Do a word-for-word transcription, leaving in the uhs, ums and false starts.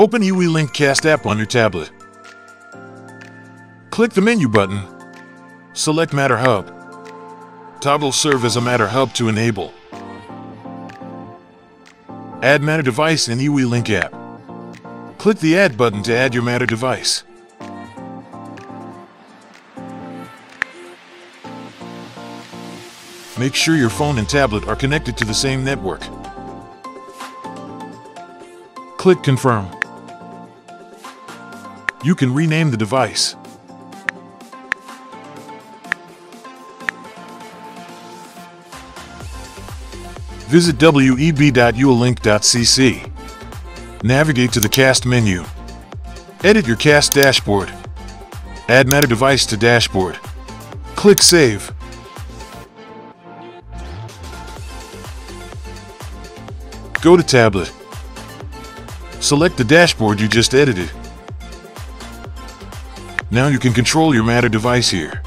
Open eWeLink CAST app on your tablet. Click the menu button. Select Matter Hub. Toggle Serve as a Matter Hub to enable. Add Matter device in eWeLink app. Click the Add button to add your Matter device. Make sure your phone and tablet are connected to the same network. Click Confirm. You can rename the device. Visit web dot ewelink dot c c. Navigate to the CAST menu. Edit your CAST dashboard. Add Matter device to dashboard. Click Save. Go to tablet. Select the dashboard you just edited. Now you can control your Matter device here.